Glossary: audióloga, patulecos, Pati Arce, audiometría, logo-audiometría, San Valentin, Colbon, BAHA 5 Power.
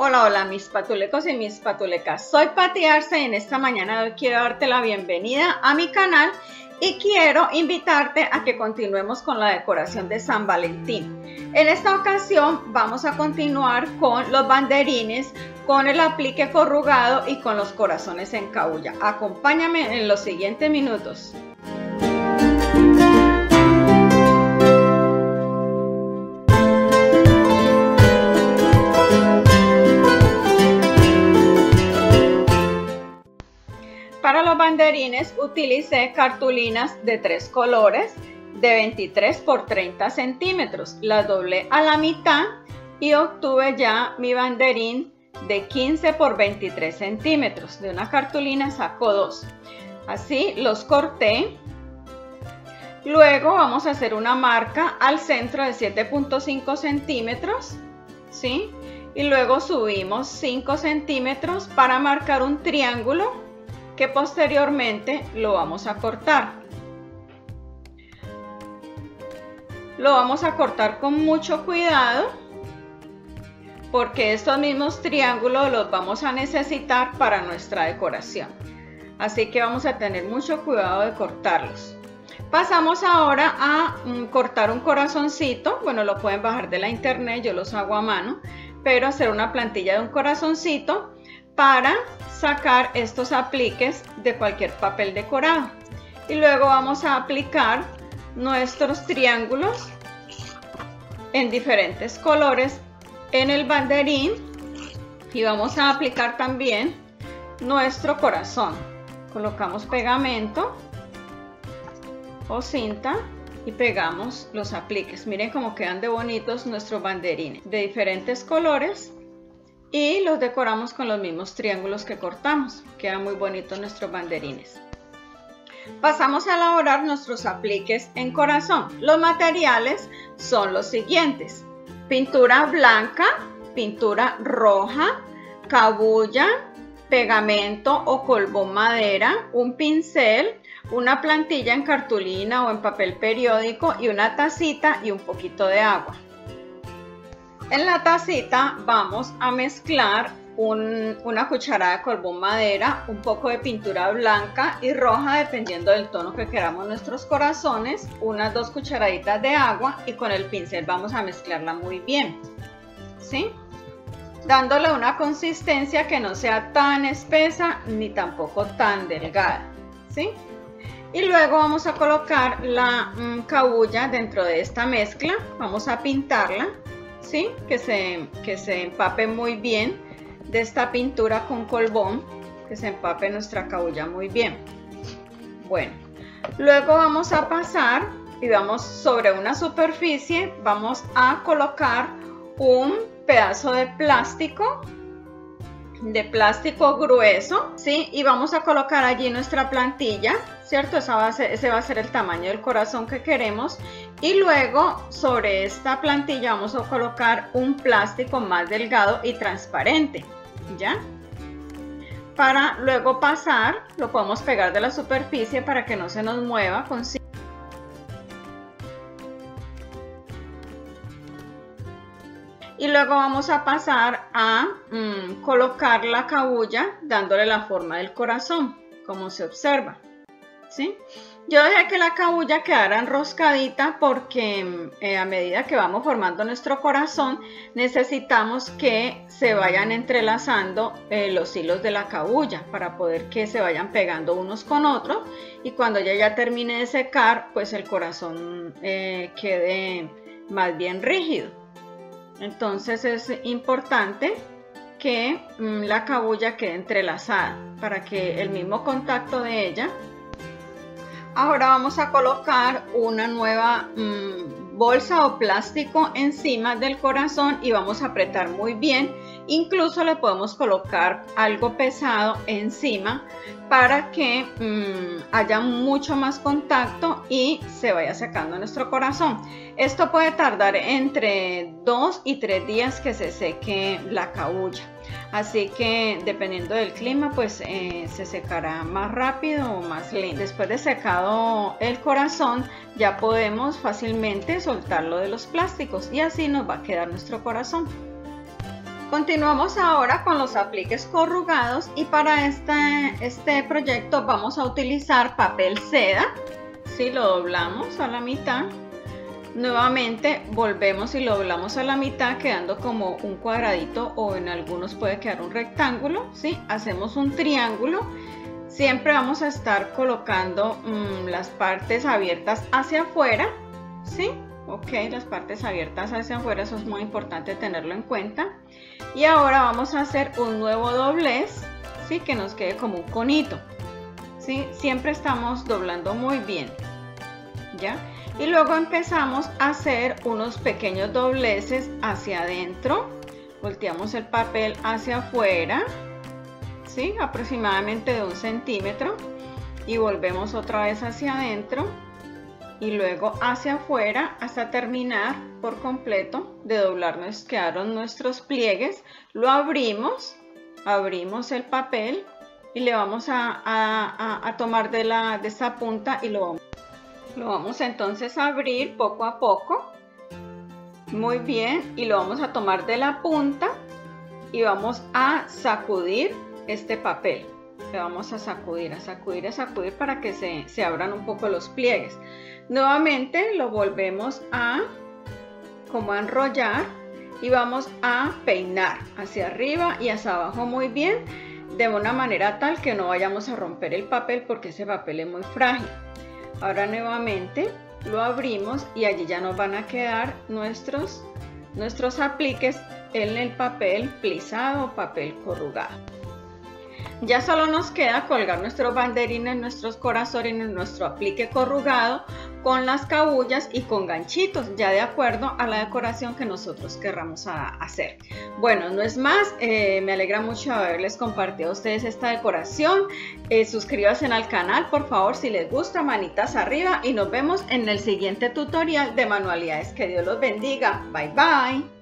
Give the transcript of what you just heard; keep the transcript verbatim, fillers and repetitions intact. Hola, hola mis patulecos y mis patulecas, soy Pati Arce y en esta mañana hoy quiero darte la bienvenida a mi canal y quiero invitarte a que continuemos con la decoración de San Valentín. En esta ocasión vamos a continuar con los banderines, con el aplique corrugado y con los corazones en caulla. Acompáñame en los siguientes minutos. Para los banderines utilicé cartulinas de tres colores de veintitrés por treinta centímetros. Las doblé a la mitad y obtuve ya mi banderín de quince por veintitrés centímetros. De una cartulina saco dos. Así los corté. Luego vamos a hacer una marca al centro de siete punto cinco centímetros, ¿sí? Y luego subimos cinco centímetros para marcar un triángulo que posteriormente lo vamos a cortar. Lo vamos a cortar con mucho cuidado porque estos mismos triángulos los vamos a necesitar para nuestra decoración. Así que vamos a tener mucho cuidado de cortarlos. Pasamos ahora a cortar un corazoncito. Bueno, lo pueden bajar de la internet, yo los hago a mano, pero hacer una plantilla de un corazoncito para sacar estos apliques de cualquier papel decorado. Y luego vamos a aplicar nuestros triángulos en diferentes colores en el banderín y vamos a aplicar también nuestro corazón. Colocamos pegamento o cinta y pegamos los apliques. Miren cómo quedan de bonitos nuestros banderines de diferentes colores. Y los decoramos con los mismos triángulos que cortamos. Quedan muy bonitos nuestros banderines. Pasamos a elaborar nuestros apliques en corazón. Los materiales son los siguientes: pintura blanca, pintura roja, cabuya, pegamento o colbón madera, un pincel, una plantilla en cartulina o en papel periódico y una tacita y un poquito de agua. En la tacita vamos a mezclar un, una cucharada de colbón madera, un poco de pintura blanca y roja dependiendo del tono que queramos nuestros corazones, unas dos cucharaditas de agua y con el pincel vamos a mezclarla muy bien, ¿sí? Dándole una consistencia que no sea tan espesa ni tampoco tan delgada, ¿sí? Y luego vamos a colocar la mmm, cabuya dentro de esta mezcla, vamos a pintarla. ¿Sí? Que, se, que se empape muy bien de esta pintura con colbón, que se empape nuestra cabuya muy bien. Bueno, luego vamos a pasar y vamos sobre una superficie, vamos a colocar un pedazo de plástico, de plástico grueso, ¿sí? Y vamos a colocar allí nuestra plantilla, ¿cierto? Esa va a ser, ese va a ser el tamaño del corazón que queremos. Y luego sobre esta plantilla vamos a colocar un plástico más delgado y transparente, ¿ya? Para luego pasar, lo podemos pegar de la superficie para que no se nos mueva con cinta. Y luego vamos a pasar a mmm, colocar la cabuya dándole la forma del corazón, como se observa, ¿sí? Yo dejé que la cabuya quedara enroscadita porque eh, a medida que vamos formando nuestro corazón necesitamos que se vayan entrelazando eh, los hilos de la cabuya para poder que se vayan pegando unos con otros y cuando ya, ya termine de secar pues el corazón eh, quede más bien rígido. Entonces es importante que mm, la cabuya quede entrelazada para que el mismo contacto de ella. Ahora vamos a colocar una nueva mmm, bolsa o plástico encima del corazón y vamos a apretar muy bien. Incluso le podemos colocar algo pesado encima para que mmm, haya mucho más contacto y se vaya secando nuestro corazón. Esto puede tardar entre dos y tres días que se seque la cabuya. Así que dependiendo del clima pues eh, se secará más rápido o más lento. Después de secado el corazón ya podemos fácilmente soltarlo de los plásticos y así nos va a quedar nuestro corazón. Continuamos ahora con los apliques corrugados y para este, este proyecto vamos a utilizar papel seda. Si lo doblamos a la mitad, nuevamente volvemos y lo doblamos a la mitad quedando como un cuadradito o en algunos puede quedar un rectángulo, ¿sí? Hacemos un triángulo. Siempre vamos a estar colocando mmm, las partes abiertas hacia afuera, ¿sí? Ok, las partes abiertas hacia afuera, eso es muy importante tenerlo en cuenta. Y ahora vamos a hacer un nuevo doblez, ¿sí? Que nos quede como un conito, ¿sí? Siempre estamos doblando muy bien, ¿ya? Y luego empezamos a hacer unos pequeños dobleces hacia adentro. Volteamos el papel hacia afuera, ¿sí? Aproximadamente de un centímetro. Y volvemos otra vez hacia adentro. Y luego hacia afuera hasta terminar por completo de doblar. Nos quedaron nuestros pliegues. Lo abrimos, abrimos el papel y le vamos a, a, a, a tomar de, la, de esta punta y lo vamos, lo vamos entonces a abrir poco a poco. Muy bien, y lo vamos a tomar de la punta y vamos a sacudir este papel. Le vamos a sacudir, a sacudir, a sacudir para que se, se abran un poco los pliegues. Nuevamente lo volvemos a como a enrollar y vamos a peinar hacia arriba y hacia abajo muy bien, de una manera tal que no vayamos a romper el papel porque ese papel es muy frágil. Ahora nuevamente lo abrimos y allí ya nos van a quedar nuestros, nuestros apliques en el papel plisado o papel corrugado. Ya solo nos queda colgar nuestros banderines, nuestros corazones, nuestro aplique corrugado con las cabullas y con ganchitos, ya de acuerdo a la decoración que nosotros querramos hacer. Bueno, no es más, eh, me alegra mucho haberles compartido a ustedes esta decoración. Eh, suscríbanse al canal, por favor, si les gusta, manitas arriba y nos vemos en el siguiente tutorial de manualidades. Que Dios los bendiga. Bye, bye.